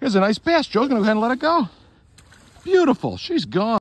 Here's a nice bass. Joe's going to go ahead and let it go. Beautiful. She's gone.